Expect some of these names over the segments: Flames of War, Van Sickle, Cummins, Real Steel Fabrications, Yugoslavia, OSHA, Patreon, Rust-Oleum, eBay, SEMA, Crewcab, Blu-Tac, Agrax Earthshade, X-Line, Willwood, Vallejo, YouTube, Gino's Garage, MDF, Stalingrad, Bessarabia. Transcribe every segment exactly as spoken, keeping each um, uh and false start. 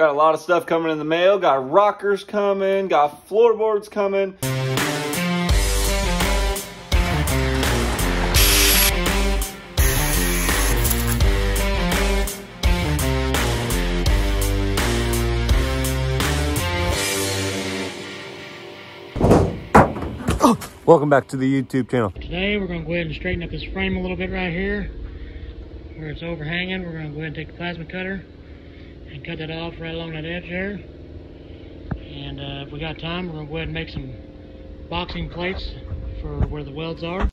Got a lot of stuff coming in the mail. Got rockers coming, got floorboards coming. Welcome back to the YouTube channel. Today we're going to go ahead and straighten up this frame a little bit right here where it's overhanging. We're going to go ahead and take the plasma cutter and cut that off right along that edge there. And uh, if we got time, we're going to go ahead and make some boxing plates for where the welds are.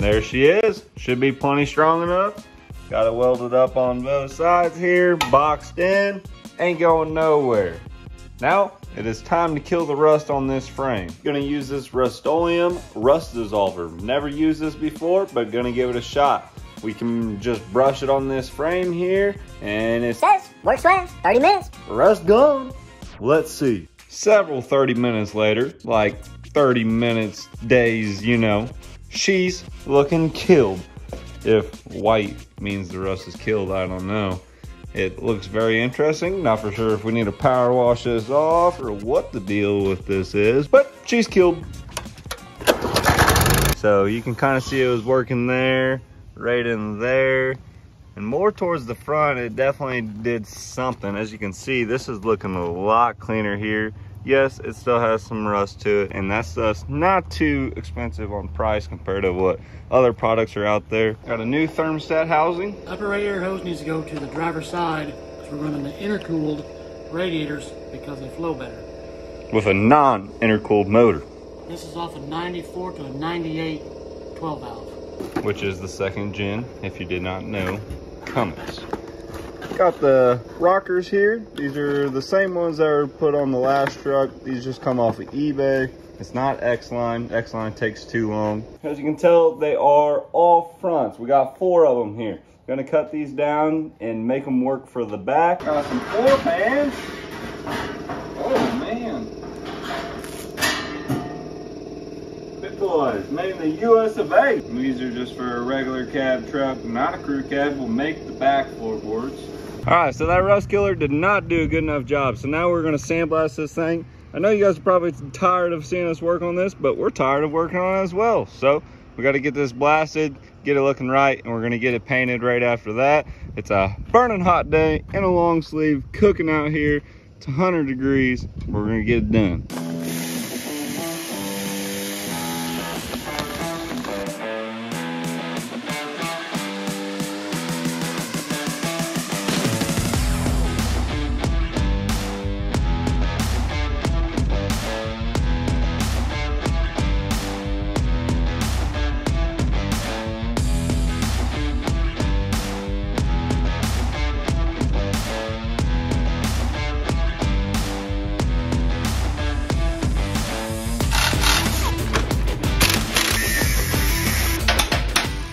There she is. Should be plenty strong enough. Got it welded up on both sides here, boxed in, ain't going nowhere. Now it is time to kill the rust on this frame. Gonna use this Rust-Oleum rust dissolver. Never used this before, but gonna give it a shot. We can just brush it on this frame here, and it says works fast, thirty minutes, rust gone. Let's see. Several thirty minutes later, like thirty minutes, days, you know. She's looking killed. If white means the rust is killed, I don't know. It looks very interesting. Not for sure if we need to power wash this off or what the deal with this is, but she's killed. So you can kind of see it was working there, right in there, and more towards the front. It definitely did something. As you can see, this is looking a lot cleaner here. Yes, it still has some rust to it, and that stuff's not too expensive on price compared to what other products are out there. Got a new thermostat housing. Upper radiator hose needs to go to the driver's side because we're running the intercooled radiators because they flow better. With a non-intercooled motor. This is off a ninety-four to a ninety-eight twelve valve. Which is the second gen, if you did not know, Cummins. Got the rockers here. These are the same ones that were put on the last truck. These just come off of eBay. It's not X-Line. X-Line takes too long. As you can tell, they are all fronts. We got four of them here. Gonna cut these down and make them work for the back. Got some floor pans. Oh man. Big boys, made in the U S of A. These are just for a regular cab truck, not a crew cab. We'll make the back floorboards. All right, so that rust killer did not do a good enough job. So now we're gonna sandblast this thing. I know you guys are probably tired of seeing us work on this, but we're tired of working on it as well. So we gotta get this blasted, get it looking right, and we're gonna get it painted right after that. It's a burning hot day in a long sleeve, cooking out here. It's one hundred degrees. We're gonna get it done.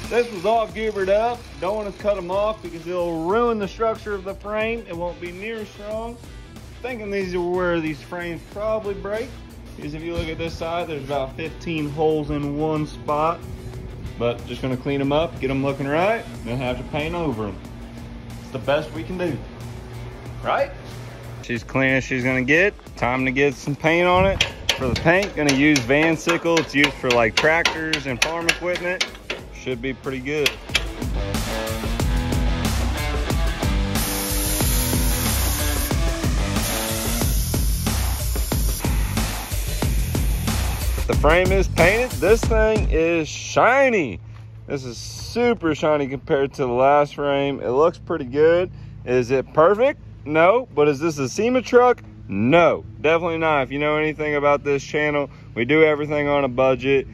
This was all goobered up. Don't want to cut them off because it'll ruin the structure of the frame. It won't be near as strong. Thinking these are where these frames probably break. Because if you look at this side, there's about fifteen holes in one spot. But just gonna clean them up, get them looking right, then have to paint over them. It's the best we can do, right? She's clean as she's gonna get. Time to get some paint on it. For the paint, gonna use Van Sickle. It's used for like tractors and farm equipment. Should be pretty good. The frame is painted. This thing is shiny. This is super shiny compared to the last frame. It looks pretty good. Is it perfect? No. But is this a SEMA truck? No, definitely not. If you know anything about this channel, we do everything on a budget,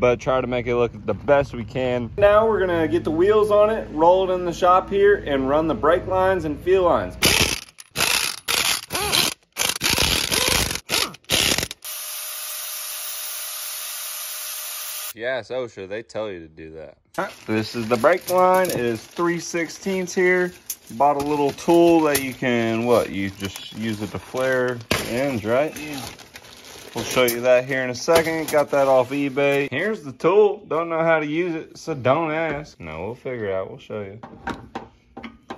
but try to make it look the best we can. Now we're gonna get the wheels on it, roll it in the shop here, and run the brake lines and fuel lines. Yes, OSHA, they tell you to do that. Right, this is the brake line. It is three sixteenths here. Bought a little tool that you can, what, you just use it to flare the ends, right? Yeah. We'll show you that here in a second. Got that off eBay. Here's the tool. Don't know how to use it, so don't ask. No, we'll figure it out. We'll show you.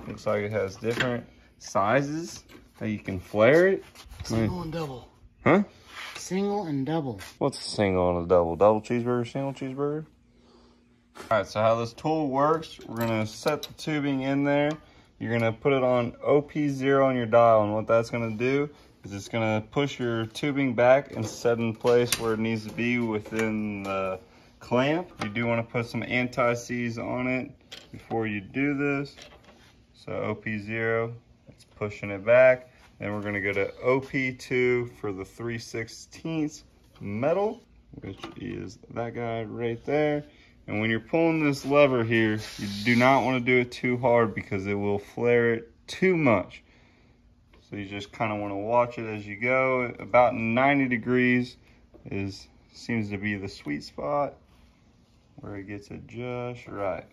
Looks like it has different sizes that you can flare it. Single and double. Huh? Single and double. What's a single and a double? Double cheeseburger, single cheeseburger? All right, so how this tool works, we're gonna set the tubing in there. You're gonna put it on O P zero on your dial, and what that's gonna do is it's gonna push your tubing back and set in place where it needs to be within the clamp. You do wanna put some anti-seize on it before you do this. So O P zero, it's pushing it back. Then we're gonna go to O P two for the three sixteenths metal, which is that guy right there. And when you're pulling this lever here, you do not wanna do it too hard because it will flare it too much. So you just kinda wanna watch it as you go. About ninety degrees is seems to be the sweet spot where it gets it just right.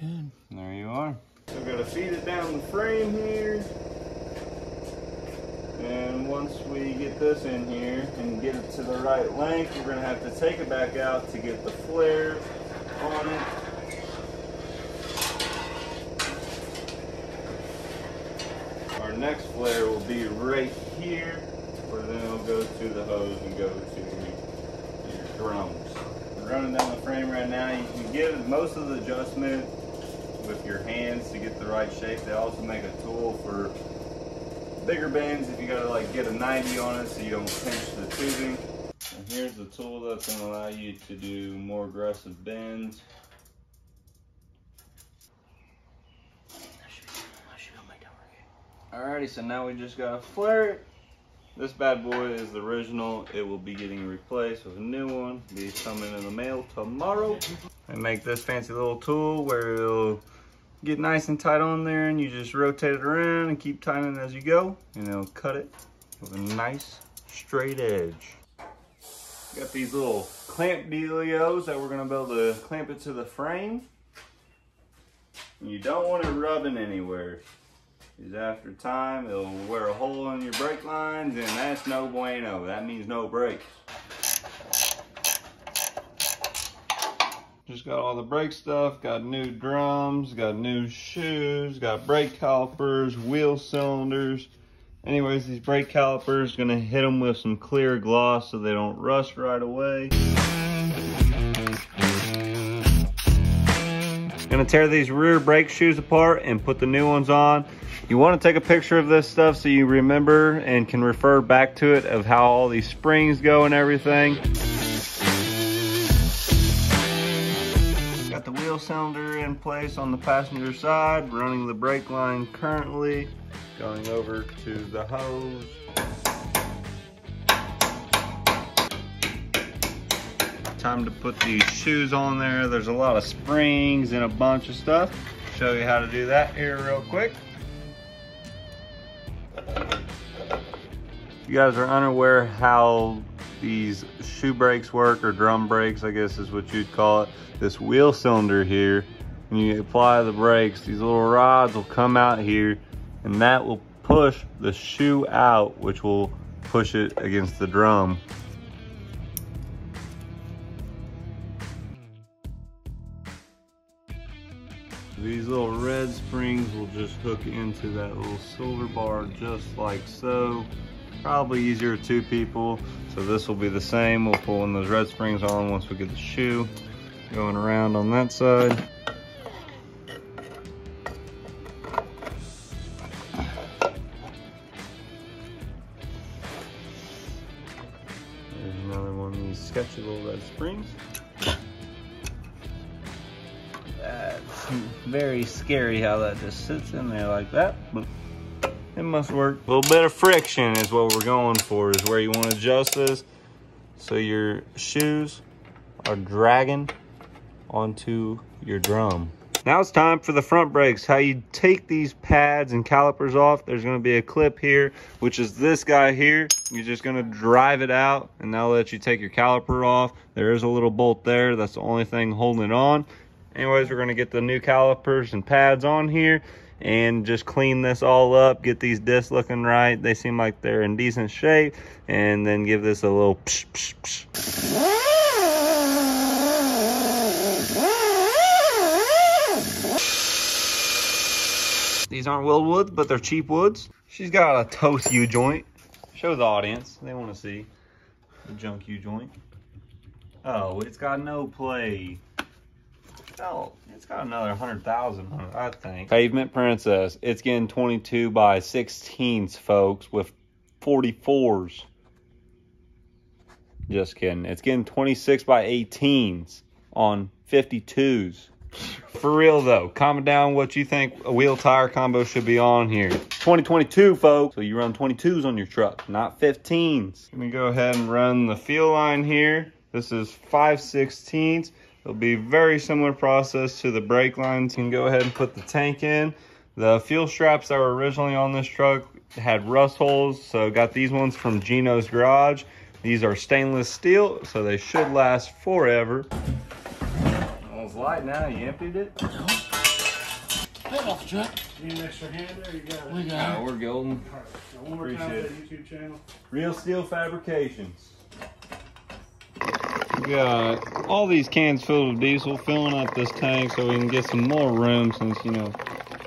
Good. There you are. I'm going to feed it down the frame here. And once we get this in here and get it to the right length, we're going to have to take it back out to get the flare on it. Our next flare will be right here, where then it'll go to the hose and go to your drums. We're running down the frame right now. You can get most of the adjustment with your hands to get the right shape. They also make a tool for bigger bends if you gotta like get a ninety on it so you don't pinch the tubing. And here's the tool that's gonna allow you to do more aggressive bends. Alrighty, so now we just gotta flare it. This bad boy is the original. It will be getting replaced with a new one. It'll be coming in the mail tomorrow. I make this fancy little tool where it'll get nice and tight on there, and you just rotate it around and keep tightening as you go, and it'll cut it with a nice straight edge. Got these little clamp dealios that we're gonna be able to clamp it to the frame. And you don't want it rubbing anywhere, because after time it'll wear a hole in your brake lines, and that's no bueno. That means no brakes. Just got all the brake stuff, got new drums, got new shoes, got brake calipers, wheel cylinders. Anyways, these brake calipers, gonna hit them with some clear gloss so they don't rust right away. Gonna tear these rear brake shoes apart and put the new ones on. You wanna take a picture of this stuff so you remember and can refer back to it of how all these springs go and everything. Got the wheel cylinder in place on the passenger side, running the brake line currently, going over to the hose. Time to put these shoes on there. There's a lot of springs and a bunch of stuff. Show you how to do that here real quick. If you guys are unaware how these shoe brakes work, or drum brakes I guess is what you'd call it, this wheel cylinder here, when you apply the brakes, these little rods will come out here, and that will push the shoe out, which will push it against the drum. These little red springs will just hook into that little silver bar just like so. Probably easier with two people, so this will be the same. We'll pull in those red springs on once we get the shoe. Going around on that side. springs. That's very scary how that just sits in there like that, but it must work. A little bit of friction is what we're going for, is where you want to adjust this so your shoes are dragging onto your drum. Now it's time for the front brakes. How you take these pads and calipers off, there's gonna be a clip here, which is this guy here. You're just gonna drive it out and that'll let you take your caliper off. There is a little bolt there. That's the only thing holding it on. Anyways, we're gonna get the new calipers and pads on here and just clean this all up, get these discs looking right. They seem like they're in decent shape. And then give this a little psh, psh, psh. These aren't Willwoods, but they're cheap woods. She's got a toast U-joint. Show the audience. They want to see the junk U-joint. Oh, it's got no play. Oh, it's got another one hundred thousand, I think. Pavement Princess. It's getting twenty-two by sixteens, folks, with forty-fours. Just kidding. It's getting twenty-six by eighteens on fifty-twos. For real though, comment down what you think a wheel tire combo should be on here. twenty twenty-two, folks. So you run twenty-twos on your truck, not fifteens. Let me go ahead and run the fuel line here. This is five sixteenths. It'll be very similar process to the brake lines. You can go ahead and put the tank in. The fuel straps that were originally on this truck had rust holes, so got these ones from Gino's Garage. These are stainless steel, so they should last forever. Light now, you emptied it? No. Get off, Chuck. Need an extra hand there? You got it. We got it. We're golden. All right, so one more time on the YouTube channel. Real Steel Fabrications. We got all these cans filled with diesel, filling up this tank so we can get some more room since, you know,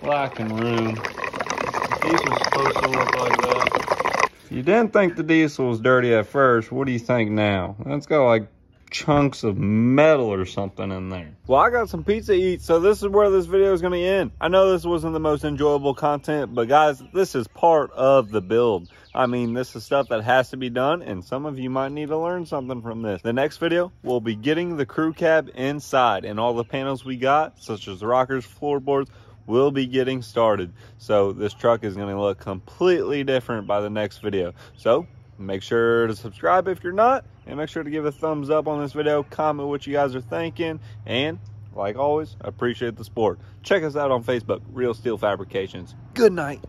lacking room. Diesel's supposed to look like that. If you didn't think the diesel was dirty at first, what do you think now? That's got like chunks of metal or something in there. Well, I got some pizza to eat, so this is where this video is going to end. I know this wasn't the most enjoyable content, but guys, this is part of the build. I mean, this is stuff that has to be done, and some of you might need to learn something from this. The next video, we'll be getting the crew cab inside, and all the panels we got, such as the rockers, floorboards, will be getting started. So this truck is going to look completely different by the next video. So make sure to subscribe if you're not, and make sure to give a thumbs up on this video, comment what you guys are thinking, and like always, appreciate the support. Check us out on Facebook, Real Steel Fabrications. Good night.